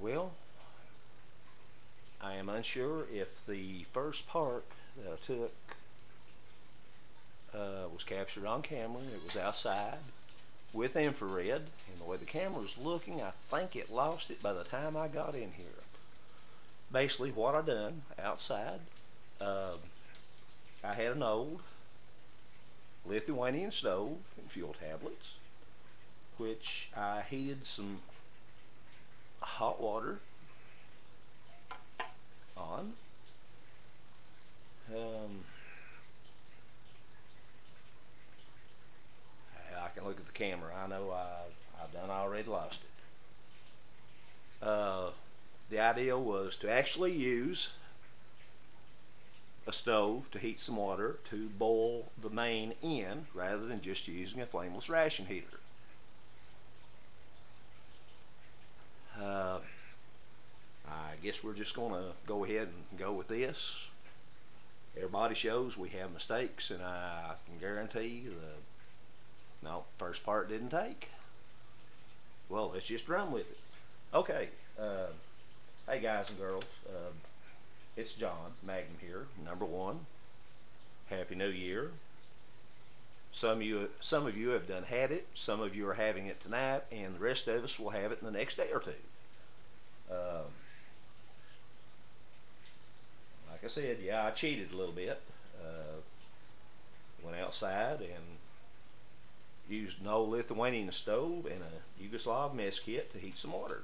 Well, I am unsure if the first part that I took was captured on camera. It was outside with infrared, and the way the camera was looking, I think it lost it by the time I got in here. Basically what I done outside, I had an old Lithuanian stove and fuel tablets, which I heated some hot water on. I can look at the camera. I know I've done already lost it. The idea was to actually use a stove to heat some water to boil the main in, rather than just using a flameless ration heater. I guess we're just going to go ahead and go with this. Everybody shows we have mistakes, and I can guarantee no, first part didn't take. Well, let's just run with it. Okay. Hey guys and girls, it's John Magnum here, number one. Happy New Year. Some of you have done had it, some of you are having it tonight, and the rest of us will have it in the next day or two. Like I said, yeah, I cheated a little bit. Went outside and used an old Lithuanian stove and a Yugoslav mess kit to heat some water.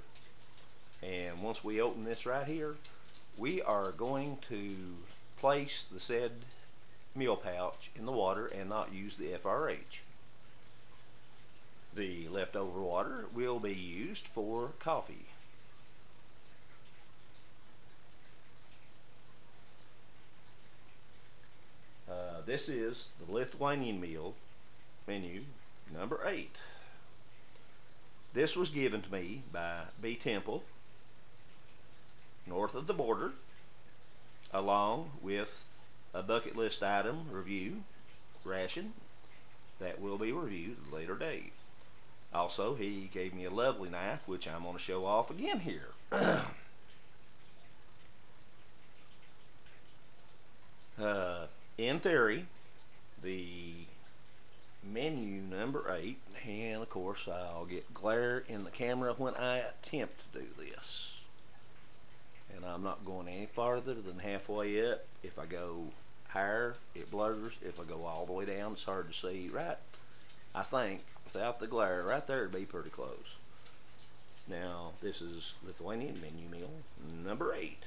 And once we open this right here, we are going to place the said meal pouch in the water and not use the FRH. The leftover water will be used for coffee. This is the Lithuanian meal menu number 8. This was given to me by B Temple, north of the border, along with a bucket list item review ration that will be reviewed at a later date. Also, he gave me a lovely knife, which I'm going to show off again here. In theory, the menu number 8, and of course I'll get glare in the camera when I attempt to do this. And I'm not going any farther than halfway up. If I go higher, it blurs. If I go all the way down, it's hard to see. Right, I think, without the glare, right there it'd be pretty close. Now, this is Lithuanian menu meal number 8.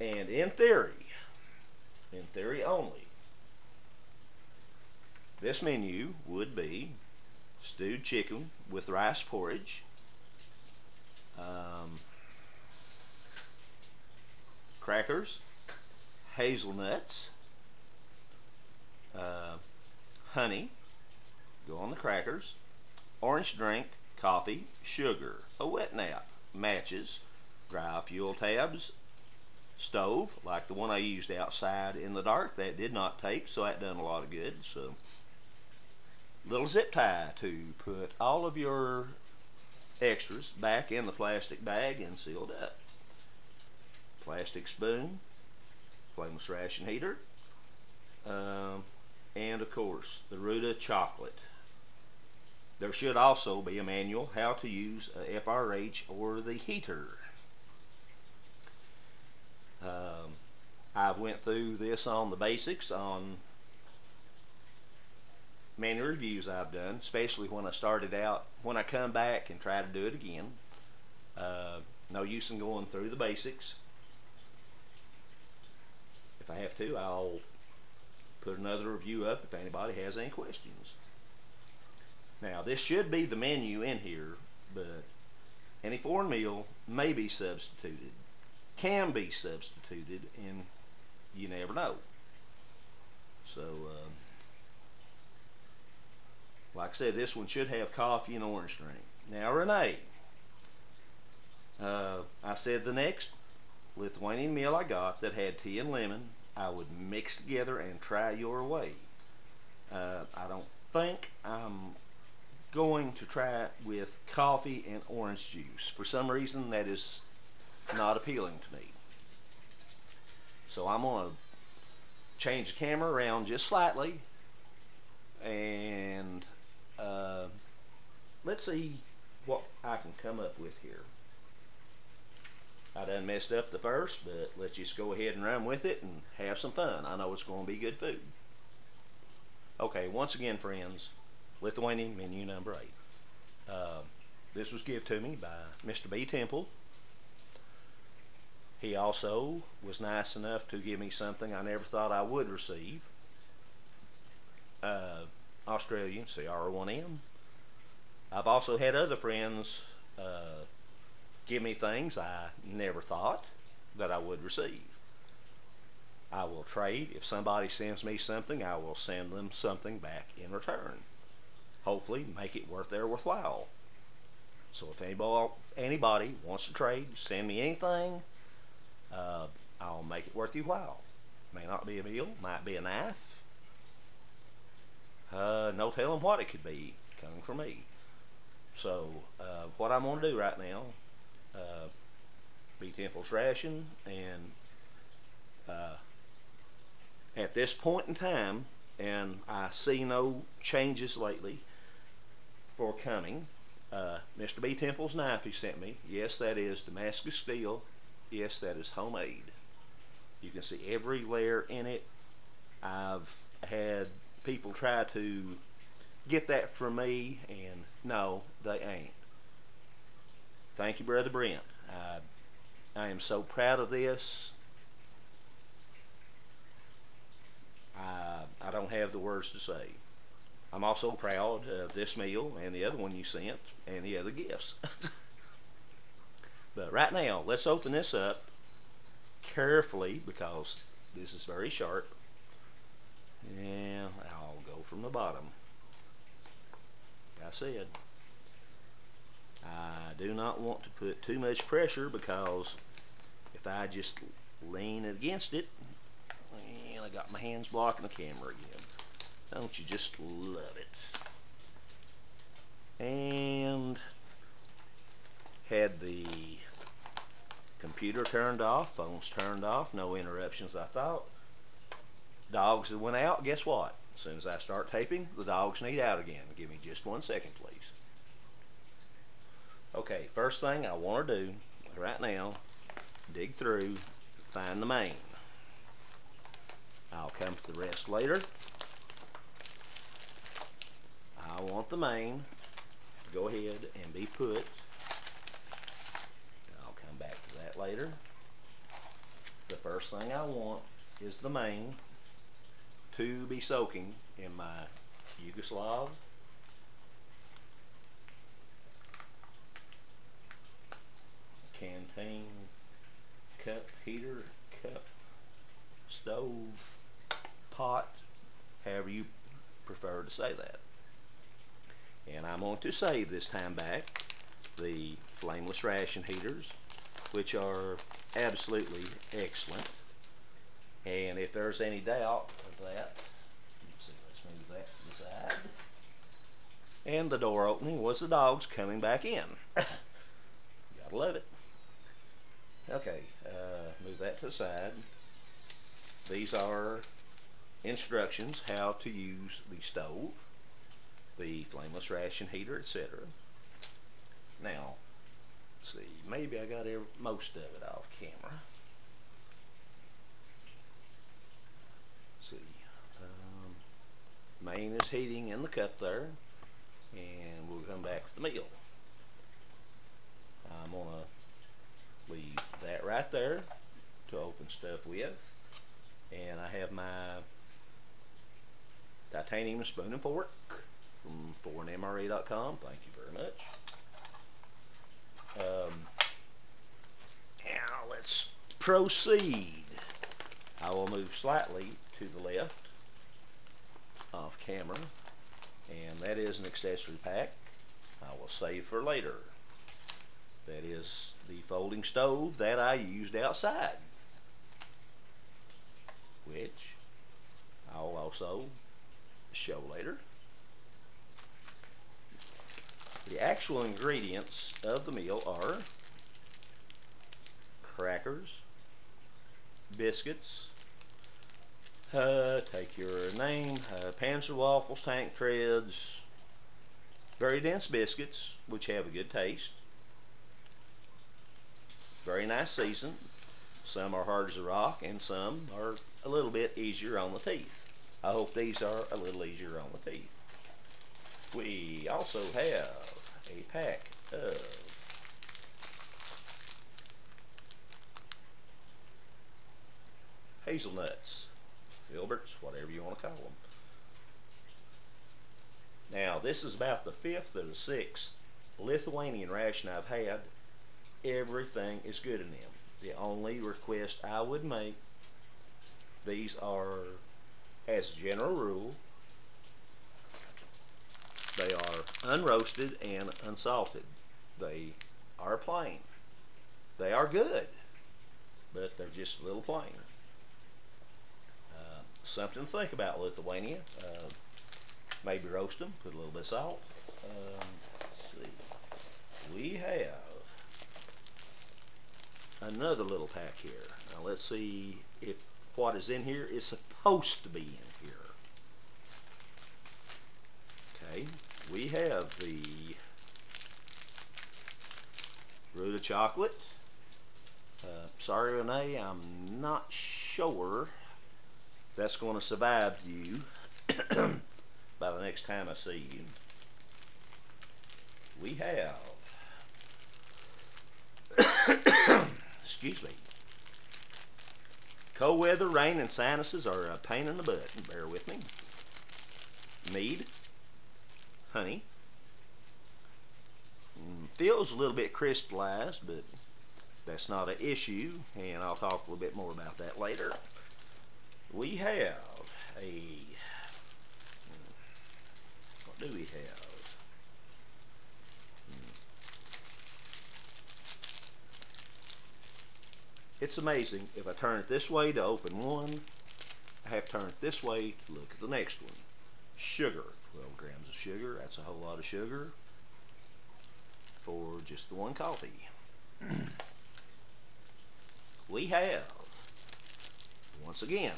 And in theory only, this menu would be stewed chicken with rice porridge, crackers, hazelnuts, honey, go on the crackers, orange drink, coffee, sugar, a wet nap, matches, dry fuel tabs, stove, like the one I used outside in the dark. That did not tape, so that done a lot of good. So, little zip tie to put all of your extras back in the plastic bag and sealed up. Plastic spoon, flameless ration heater, and of course the Ruta chocolate. There should also be a manual how to use a FRH or the heater. I went through this on the basics on many reviews I've done, especially when I started out. When I come back and try to do it again, no use in going through the basics. If I have to, I'll put another review up if anybody has any questions. Now, this should be the menu in here, but any foreign meal may be substituted, can be substituted, and you never know. So, like I said, this one should have coffee and orange drink. Now, Renee, I said the next Lithuanian meal I got that had tea and lemon, I would mix together and try your way. I don't think I'm going to try it with coffee and orange juice. For some reason that is not appealing to me. So I'm going to change the camera around just slightly and let's see what I can come up with here. I done messed up the first, but let's just go ahead and run with it and have some fun. I know it's going to be good food. Okay, once again, friends, Lithuanian menu number 8. This was given to me by Mr. B Temple. He also was nice enough to give me something I never thought I would receive. Australian CR1M. I've also had other friends give me things I never thought that I would receive. I will trade. If somebody sends me something, I will send them something back in return. Hopefully make it worth their worthwhile. So if anybody wants to trade, send me anything, I'll make it worth your while. May not be a meal, might be a knife. No telling what it could be coming from me. So what I'm going to do right now, B Temple's ration, and at this point in time, and I see no changes lately for coming, Mr. B Temple's knife he sent me, yes, that is Damascus Steel, yes, that is homemade. You can see every layer in it. I've had people try to get that from me, and no, they ain't. Thank you, Brother Brent. I am so proud of this. I don't have the words to say. I'm also proud of this meal and the other one you sent and the other gifts. But right now, let's open this up carefully because this is very sharp. And I'll go from the bottom. Like I said, I do not want to put too much pressure because if I just lean against it, and I got my hands blocking the camera again. Don't you just love it? And had the computer turned off, phones turned off, no interruptions I thought. Dogs that went out, guess what? As soon as I start taping, the dogs need out again. Give me just 1 second, please. Okay, first thing I want to do right now, dig through, find the main. I'll come to the rest later. I want the main to go ahead and be put. I'll come back to that later. The first thing I want is the main to be soaking in my Yugoslav. Canteen, cup, heater, cup, stove, pot, however you prefer to say that. And I'm going to save this time back the flameless ration heaters, which are absolutely excellent. And if there's any doubt of that, let's see, let's move that to the side. And the door opening was the dogs coming back in. Gotta love it. Okay, move that to the side. These are instructions how to use the stove, the flameless ration heater, etc. Now, let's see, maybe I got most of it off camera. Let's see, main is heating in the cup there, and we'll come back to the meal. I'm gonna leave that right there to open stuff with, and I have my titanium spoon and fork from foreignmre.com. Thank you very much. Now let's proceed. I will move slightly to the left off camera, and that is an accessory pack I will save for later. That is the folding stove that I used outside, which I'll also show later. The actual ingredients of the meal are crackers, biscuits, take your name, Panzer waffles, tank treads, very dense biscuits which have a good taste, very nice season. Some are hard as a rock and some are a little bit easier on the teeth. I hope these are a little easier on the teeth. We also have a pack of hazelnuts, filberts, whatever you want to call them. Now this is about the fifth or the sixth Lithuanian ration I've had. Everything is good in them. The only request I would make, these are, as a general rule, they are unroasted and unsalted. They are plain. They are good, but they're just a little plain. Something to think about, Lithuania. Maybe roast them, put a little bit of salt. Let's see. We have another little pack here. Now let's see if what is in here is supposed to be in here. Okay, we have the Ruta chocolate. Sorry, Renee, I'm not sure that's going to survive you by the next time I see you. We have, excuse me, cold weather, rain, and sinuses are a pain in the butt. Bear with me. Mead. Honey. Feels a little bit crystallized, but that's not an issue, and I'll talk a little bit more about that later. We have a, what do we have? It's amazing, if I turn it this way to open one, I have to turn it this way to look at the next one. Sugar, 12 grams of sugar, that's a whole lot of sugar for just the one coffee. We have, once again,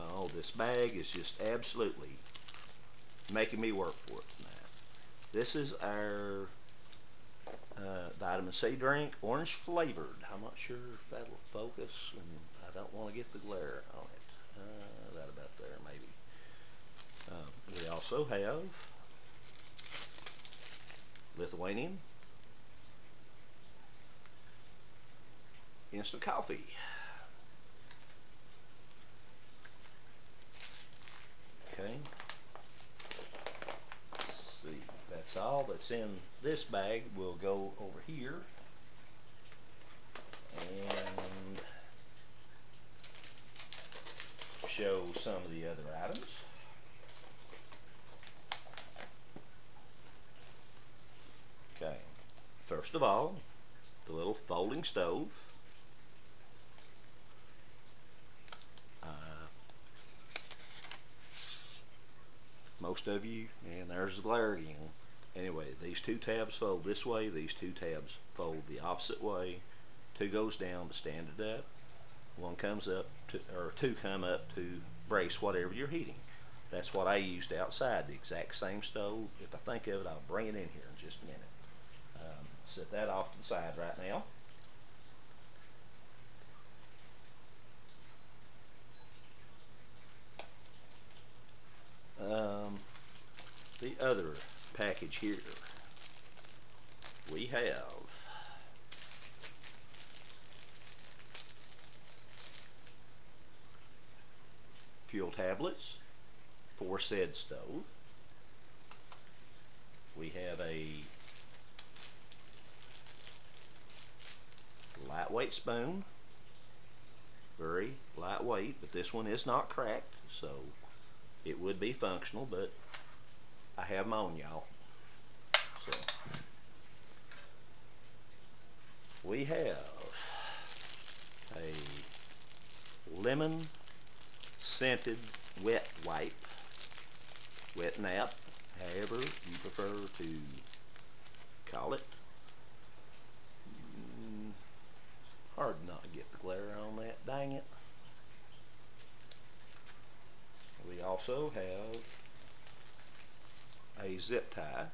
oh, this bag is just absolutely making me work for it tonight. This is our vitamin C drink, orange flavored. I'm not sure if that'll focus, and I don't want to get the glare on it. That about there, maybe. We also have Lithuanian instant coffee. Okay. Let's see, that's all that's in this bag. We'll go over here and show some of the other items. Okay, first of all, the little folding stove. Most of you, and there's the glare again. Anyway, these two tabs fold this way, these two tabs fold the opposite way. Two goes down to stand it up. One comes up to, or two come up to brace whatever you're heating. That's what I used outside, the exact same stove. If I think of it, I'll bring it in here in just a minute. Set that off to the side right now. The other package here, we have fuel tablets for said stove. We have a lightweight spoon, very lightweight, but this one is not cracked, so it would be functional, but I have my own, y'all. So we have a lemon scented wet wipe, wet nap, however you prefer to call it. Hard not to get the glare on that, dang it. We also have a zip tie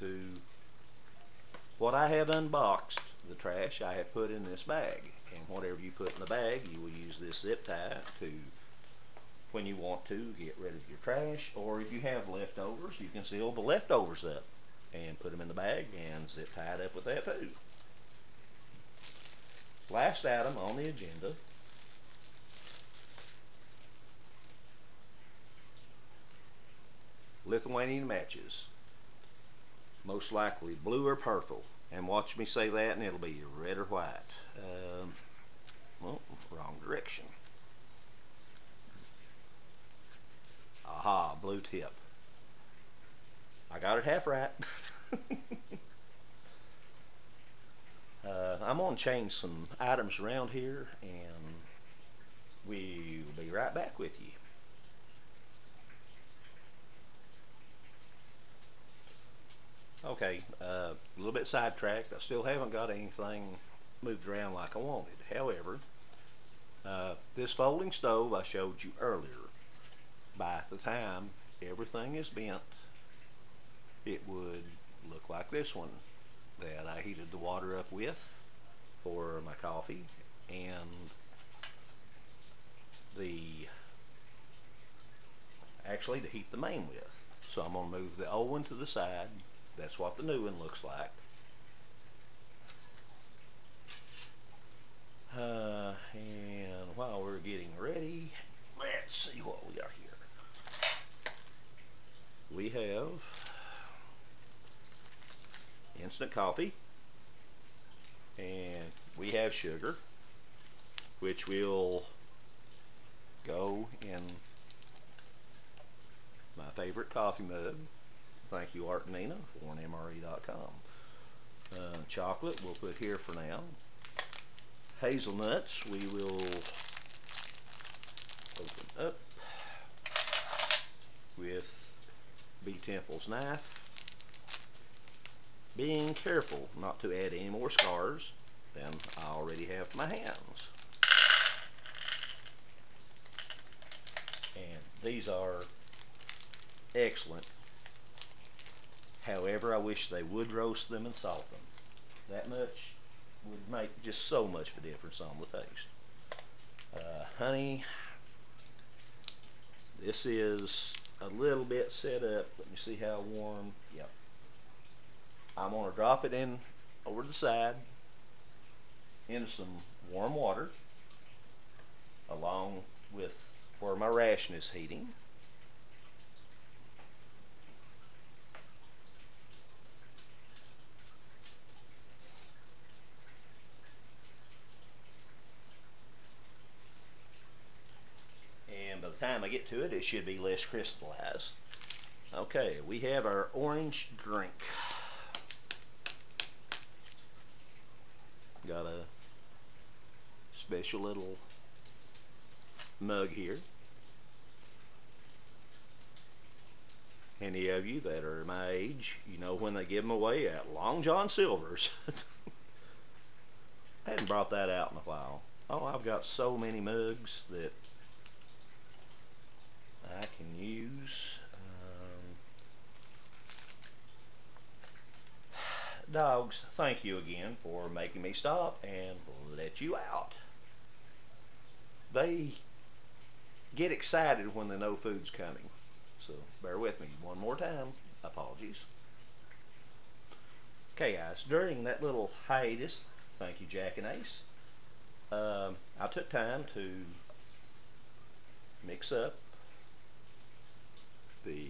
to what I have unboxed, the trash I have put in this bag, and whatever you put in the bag you will use this zip tie to, when you want to, get rid of your trash, or if you have leftovers you can seal the leftovers up and put them in the bag and zip tie it up with that too. Last item on the agenda . Lithuanian matches, most likely blue or purple, and watch me say that and it'll be red or white. Well, wrong direction. Aha, blue tip. I got it half right. I'm going to change some items around here and we'll be right back with you. Okay, a little bit sidetracked. I still haven't got anything moved around like I wanted. However, this folding stove I showed you earlier, by the time everything is bent, it would look like this one that I heated the water up with for my coffee, and actually to heat the main with. So I'm going to move the old one to the side. That's what the new one looks like. And while we're getting ready, let's see what we got here. We have instant coffee, and we have sugar, which will go in my favorite coffee mug. Thank you, Art and Nina, foreignmre.com. Chocolate we'll put here for now. Hazelnuts we will open up with B Temple's knife, being careful not to add any more scars than I already have my hands. And these are excellent. However, I wish they would roast them and salt them. That much would make just so much of a difference on the taste. Honey, this is a little bit set up. Let me see how warm. Yep. I'm going to drop it in over the side in some warm water, along with where my ration is heating. Time I get to it, it should be less crystallized. Okay, we have our orange drink. Got a special little mug here. Any of you that are my age, you know when they give them away at Long John Silver's. I hadn't brought that out in a while. Oh, I've got so many mugs that I can use. Dogs, thank you again for making me stop and let you out. They get excited when they know food's coming, so bear with me one more time. Apologies. Okay guys, during that little hiatus, thank you Jack and Ace, I took time to mix up the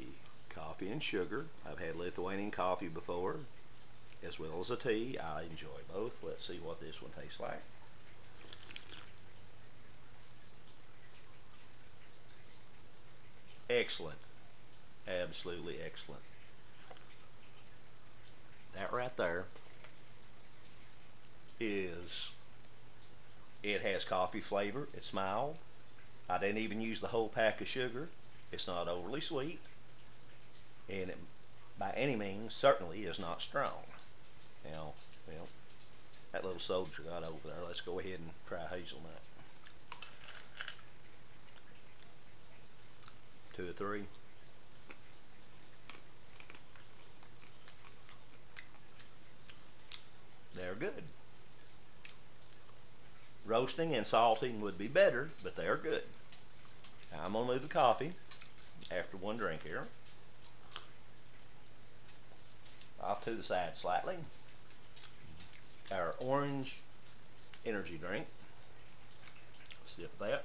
coffee and sugar. I've had Lithuanian coffee before, as well as a tea. I enjoy both. Let's see what this one tastes like. Excellent. Absolutely excellent. That right there it has coffee flavor. It's mild. I didn't even use the whole pack of sugar. It's not overly sweet. and it by any means certainly is not strong. Now, well, that little soldier got over there. Let's go ahead and try hazelnut. 2 or 3. They're good. Roasting and salting would be better, but they are good. Now I'm going to leave the coffee after one drink here off to the side slightly. Our orange energy drink. Sip that.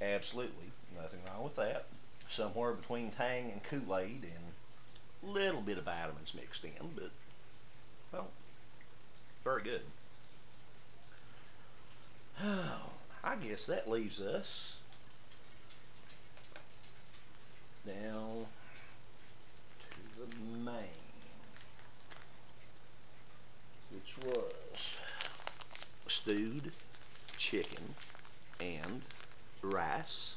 Absolutely nothing wrong with that. Somewhere between Tang and Kool-Aid and a little bit of vitamins mixed in, but, well, very good. I guess that leaves us down to the main, which was stewed chicken and rice.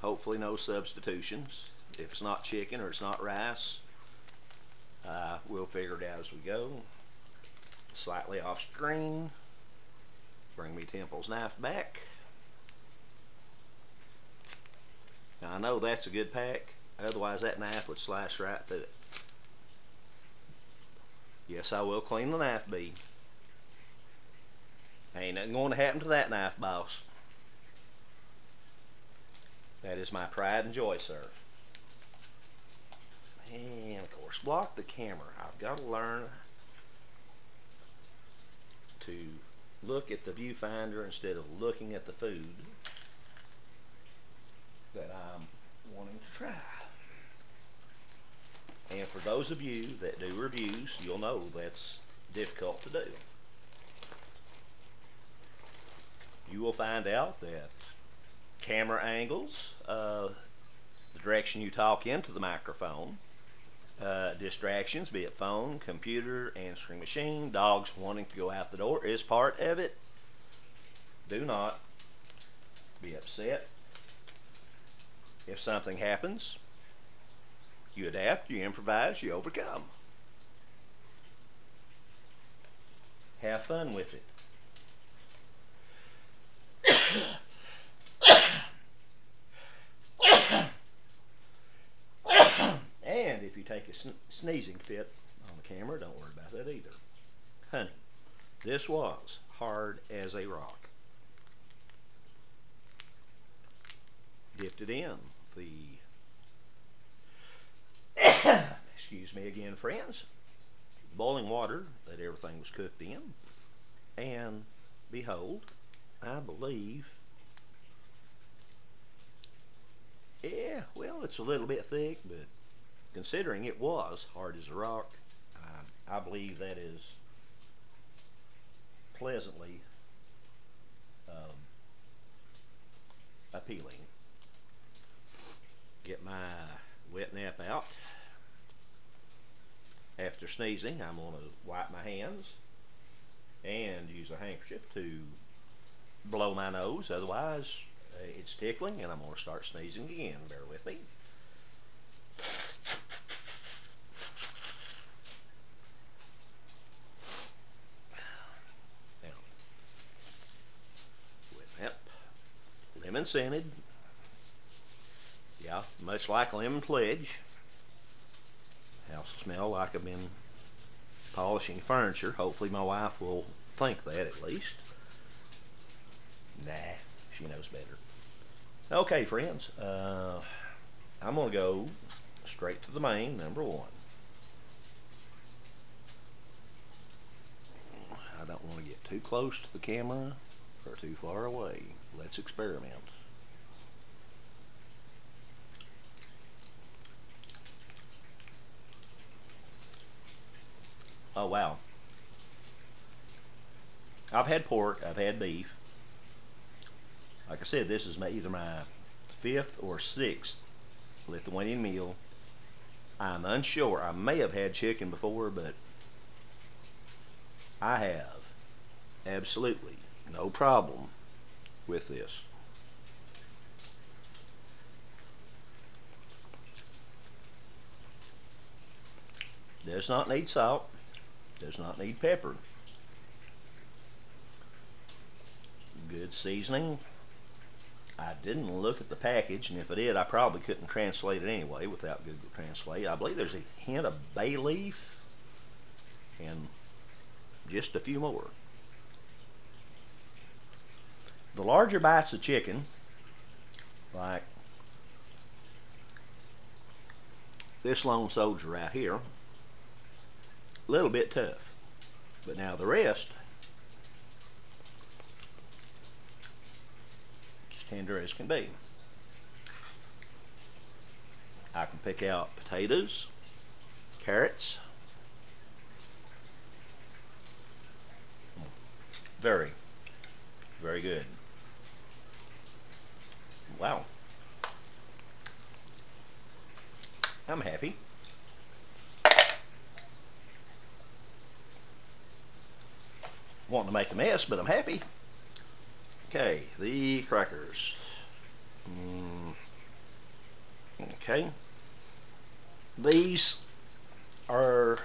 Hopefully no substitutions. If it's not chicken or it's not rice, we'll figure it out as we go. Slightly off screen, bring me Temple's knife back. Now I know that's a good pack, otherwise that knife would slice right through it. Yes, I will clean the knife, B. Ain't nothing going to happen to that knife, boss. That is my pride and joy, sir. And of course, block the camera. I've got to learn to look at the viewfinder instead of looking at the food that I'm wanting to try. And for those of you that do reviews, you'll know that's difficult to do. You will find out that camera angles, the direction you talk into the microphone, distractions, be it phone, computer, answering machine, dogs wanting to go out the door, is part of it. Do not be upset. If something happens, you adapt, you improvise, you overcome. Have fun with it. And if you take a sneezing fit on the camera, don't worry about that either. Honey, this was hard as a rock. Dipped it in the excuse me again, friends, boiling water that everything was cooked in, and behold, I believe, yeah, well, it's a little bit thick, but considering it was hard as a rock, I believe that is pleasantly appealing. Get my wet nap out. After sneezing, I'm going to wipe my hands and use a handkerchief to blow my nose, otherwise it's tickling and I'm going to start sneezing again. Bear with me. Now, whip up. Lemon scented. Yeah, much like Lemon Pledge. House smell like I've been polishing furniture. Hopefully my wife will think that at least. Nah, she knows better. Okay, friends, I'm going to go straight to the main, number 1. I don't want to get too close to the camera or too far away. Let's experiment. Oh, wow. I've had pork, I've had beef. Like I said, this is either my 5th or 6th Lithuanian meal. I'm unsure. I may have had chicken before, but I have absolutely no problem with this. Does not need salt, does not need pepper. Good seasoning. I didn't look at the package, and if I did, I probably couldn't translate it anyway without Google Translate. I believe there's a hint of bay leaf and just a few more. The larger bites of chicken, like this lone soldier right here, a little bit tough. But now the rest, tender as can be. I can pick out potatoes, carrots. Very, very good. Wow. I'm happy. Wanting to make a mess, but I'm happy. Okay, the crackers. Okay. These are,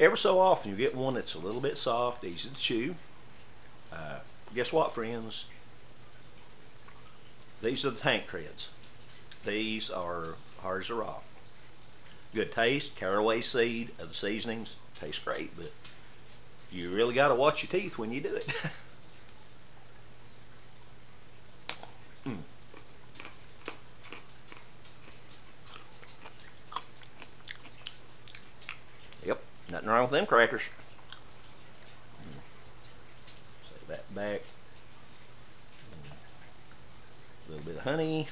ever so often you get one that's a little bit soft, easy to chew. Guess what, friends? These are the Tank treads. These are hard as a rock. Good taste, caraway seed, other seasonings, tastes great, but you really gotta watch your teeth when you do it. Yep, nothing wrong with them crackers. Set that back. A little bit of honey.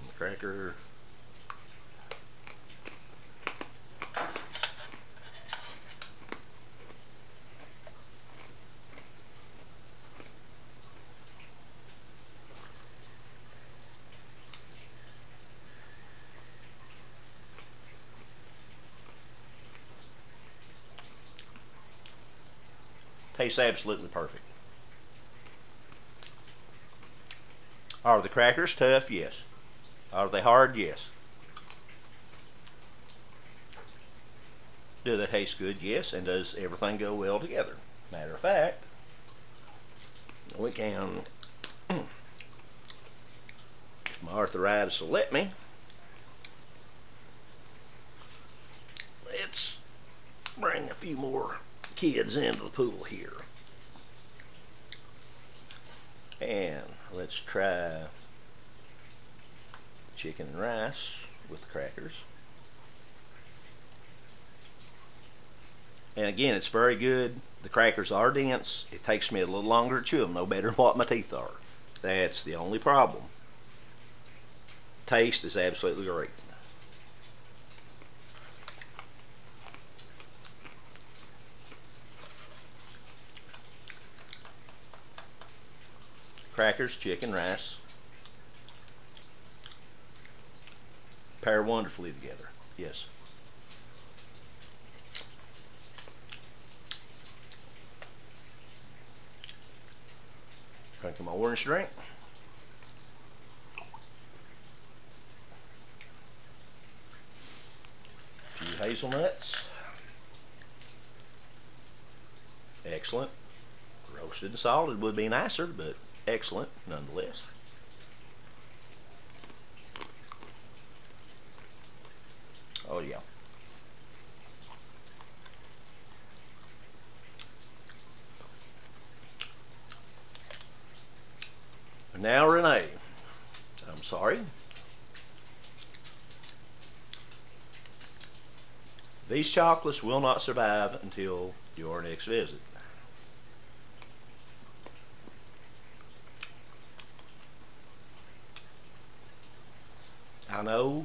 On the cracker. Tastes absolutely perfect. Are the crackers tough? Yes. Are they hard? Yes. Do they taste good? Yes. And does everything go well together? Matter of fact, we can, if my arthritis will let me, let's bring a few more kids into the pool here, and let's try chicken and rice with the crackers. And again, it's very good. The crackers are dense. It takes me a little longer to chew them, no better than what my teeth are. That's the only problem. Taste is absolutely great. Crackers, chicken, rice, pair wonderfully together. Yes. Drinking my orange drink. A few hazelnuts. Excellent. Roasted and salted would be nicer, but excellent nonetheless. Oh yeah. Now Renee, I'm sorry. These chocolates will not survive until your next visit. I know .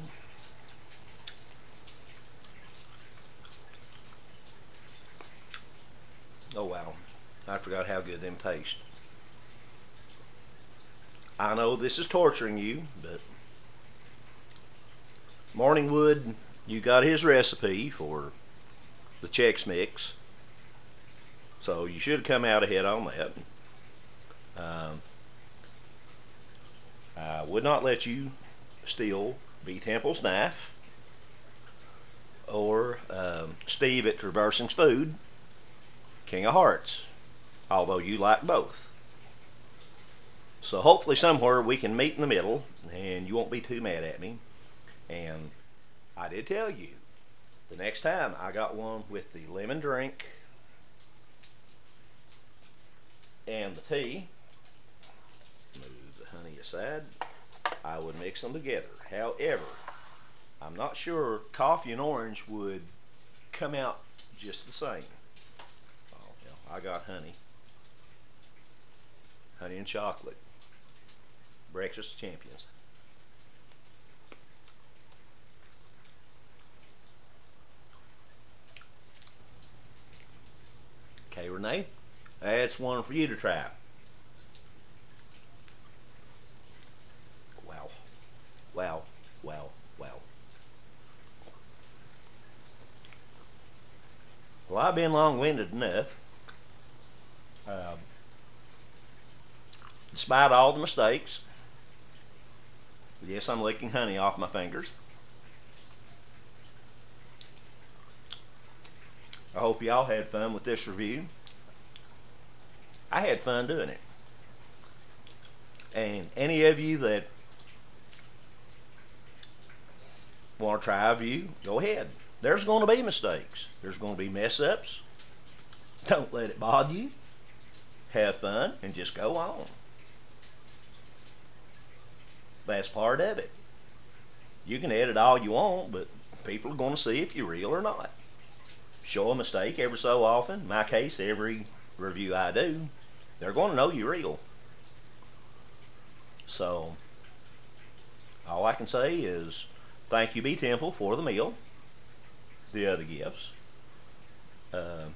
Oh wow, I forgot how good them taste. I know this is torturing you, but Morningwood you got his recipe for the Chex Mix, so you should come out ahead on that. I would not let you steal B Temple's knife or Steve at Traversing Foods, King of Hearts, although you like both. So hopefully somewhere we can meet in the middle and you won't be too mad at me. And I did tell you, the next time I got one with the lemon drink and the tea, move the honey aside, I would mix them together. However, I'm not sure coffee and orange would come out just the same. Oh, hell, I got honey and chocolate, breakfast champions. Okay, Renee, that's one for you to try. Wow, wow, wow, wow. Well, I've been long-winded enough. Despite all the mistakes, yes, I'm licking honey off my fingers. I hope y'all had fun with this review. I had fun doing it. And any of you that want to try a review, go ahead. There's going to be mistakes. There's going to be mess-ups. Don't let it bother you. Have fun and just go on. That's part of it. You can edit all you want, but people are going to see if you're real or not. Show a mistake every so often. In my case, every review I do, they're going to know you're real. So, all I can say is thank you, B Temple, for the meal, the other gifts, the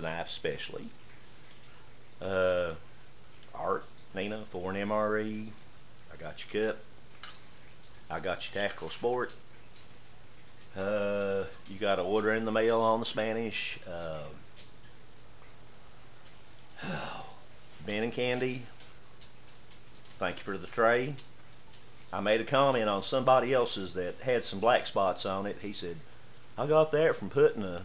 knife especially, Art, Nina, Foreign MRE, I got your cup, I got your tactical sport. You got an order in the mail on the Spanish, Ben and Candy, thank you for the tray. I made a comment on somebody else's that had some black spots on it. He said, I got that from putting a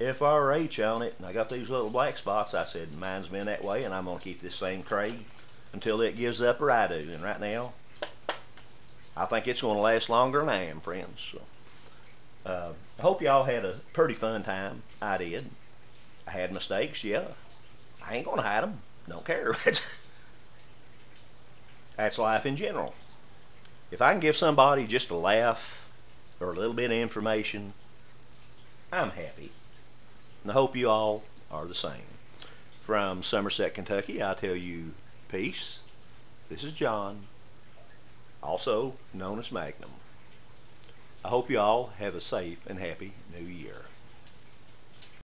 FRH on it, and I got these little black spots. I said, mine's been that way, and I'm going to keep this same tray until it gives up or I do. And right now, I think it's going to last longer than I am, friends. So, I hope y'all had a pretty fun time. I did. I had mistakes, yeah. I ain't gonna hide them. Don't care. That's life in general. If I can give somebody just a laugh or a little bit of information, I'm happy. And I hope you all are the same. From Somerset, Kentucky, I tell you peace. This is John, also known as Magnum. I hope you all have a safe and happy New Year.